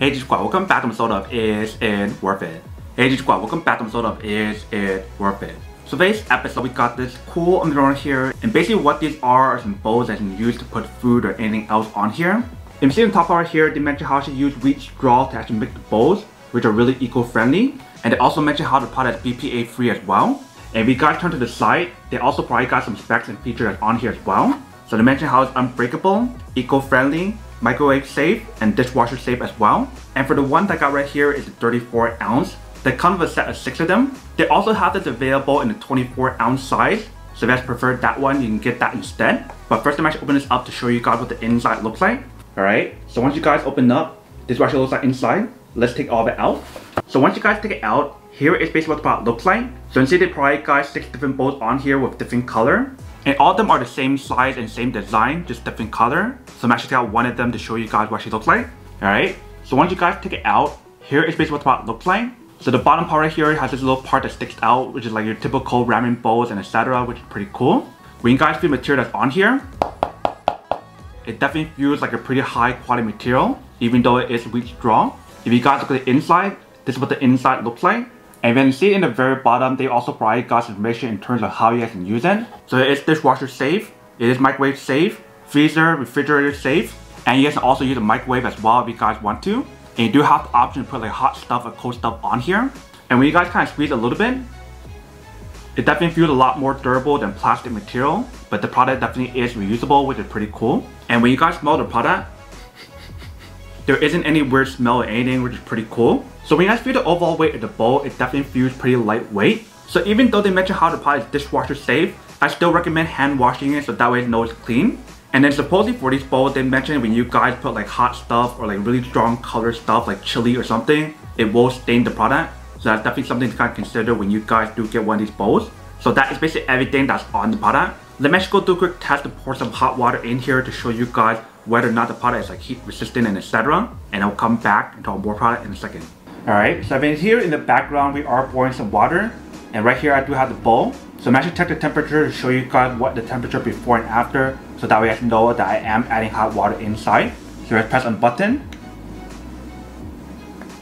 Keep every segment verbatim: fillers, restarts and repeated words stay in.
Hey G-Squad, welcome back to episode of Is It Worth It? Hey G-Squad, welcome back to episode of Is It Worth It? So today's episode, we got this cool umbrella here, and basically what these are are some bowls that you can use to put food or anything else on here. And you see on the top part here, they mention how to use wheat straw to actually make the bowls, which are really eco-friendly. And they also mention how the product is B P A free as well. And if you guys turn to the side, they also probably got some specs and features that's on here as well. So they mention how it's unbreakable, eco-friendly, microwave safe, and dishwasher safe as well. And for the one that I got right here is a thirty-four ounce. They come with a set of six of them. They also have this available in the twenty-four ounce size. So if you guys prefer that one, you can get that instead. But first I'm actually opening this up to show you guys what the inside looks like. Alright, so once you guys open up, this is what actually looks like inside. Let's take all of it out. So once you guys take it out, here is basically what the product looks like. So you can see they probably got six different bowls on here with different color. And all of them are the same size and same design, just different color. So I'm actually taking out one of them to show you guys what she looks like. Alright, so once you guys take it out, here is basically what the product looks like. So the bottom part right here has this little part that sticks out, which is like your typical ramen bowls and et cetera, which is pretty cool. When you guys feel material that's on here, it definitely feels like a pretty high quality material, even though it is wheat straw. If you guys look at the inside, this is what the inside looks like. And then you see in the very bottom, they also probably got some information in terms of how you guys can use it. So it is dishwasher safe, it is microwave safe, freezer, refrigerator safe, and you guys can also use a microwave as well if you guys want to. And you do have the option to put like hot stuff or cold stuff on here. And when you guys kind of squeeze a little bit, it definitely feels a lot more durable than plastic material, but the product definitely is reusable, which is pretty cool. And when you guys smell the product, there isn't any weird smell or anything, which is pretty cool. So when you guys feel the overall weight of the bowl, it definitely feels pretty lightweight. So even though they mention how the product is dishwasher safe, I still recommend hand washing it so that way you know it's clean. And then supposedly for these bowls, they mentioned when you guys put like hot stuff or like really strong color stuff like chili or something, it will stain the product. So that's definitely something to kind of consider when you guys do get one of these bowls. So that is basically everything that's on the product. Let me actually go do a quick test to pour some hot water in here to show you guys whether or not the product is like heat resistant and et cetera. And I'll come back and talk more product in a second. Alright, so here in the background we are pouring some water, and right here I do have the bowl. So I'm actually checking the temperature to show you guys what the temperature before and after, so that way you guys know that I am adding hot water inside. So let's press on button.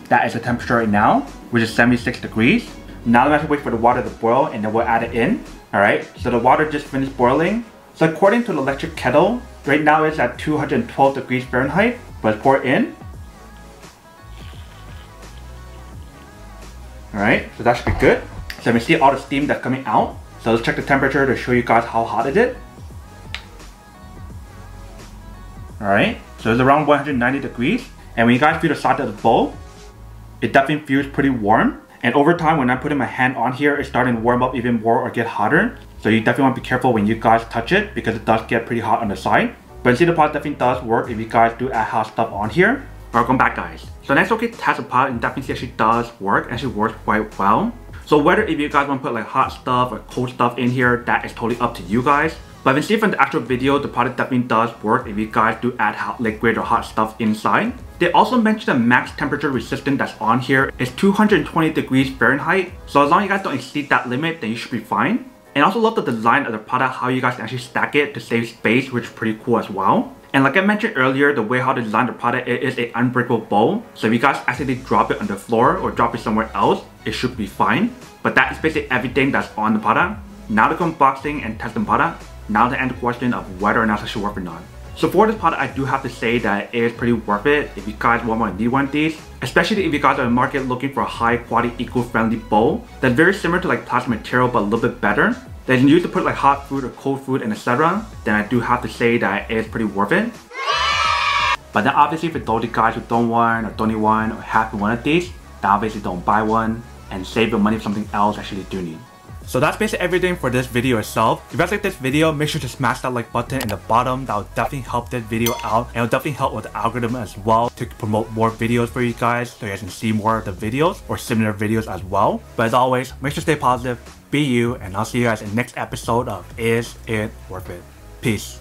That is the temperature right now, which is seventy-six degrees. Now I'm actually waiting for the water to boil and then we'll add it in. Alright, so the water just finished boiling. So according to the electric kettle, right now it's at two hundred twelve degrees Fahrenheit. Let's pour it in. Alright, so that should be good. So we see all the steam that's coming out. So let's check the temperature to show you guys how hot it is. Alright, so it's around one hundred ninety degrees. And when you guys feel the side of the bowl, it definitely feels pretty warm. And over time, when I'm putting my hand on here, it's starting to warm up even more or get hotter. So you definitely want to be careful when you guys touch it because it does get pretty hot on the side. But you see the pot definitely does work if you guys do add hot stuff on here. Welcome back guys. So next we'll get test the pot and definitely see actually does work, actually works quite well. So whether if you guys want to put like hot stuff or cold stuff in here, that is totally up to you guys. But if you see from the actual video, the product definitely does work if you guys do add hot liquid or hot stuff inside. They also mentioned the max temperature resistance that's on here is two hundred twenty degrees Fahrenheit. So as long as you guys don't exceed that limit, then you should be fine. And I also love the design of the product, how you guys can actually stack it to save space, which is pretty cool as well. And like I mentioned earlier, the way how to design the product, it is an unbreakable bowl. So if you guys actually drop it on the floor or drop it somewhere else, it should be fine. But that is basically everything that's on the product. Now to unboxing and test the product. Now to end the question of whether or not it should work or not. So for this product, I do have to say that it is pretty worth it if you guys want to need one of these. Especially if you guys are in the market looking for a high quality, eco-friendly bowl that's very similar to like plastic material but a little bit better, that you can use to put like hot food or cold food and et cetera, then I do have to say that it is pretty worth it. But then obviously for those guys who don't want or don't need one or have one of these, then obviously don't buy one and save your money for something else actually do need. So that's basically everything for this video itself. If you guys like this video, make sure to smash that like button in the bottom. That will definitely help this video out and it'll definitely help with the algorithm as well to promote more videos for you guys so you guys can see more of the videos or similar videos as well. But as always, make sure to stay positive, be you, and I'll see you guys in the next episode of Is It Worth It? Peace.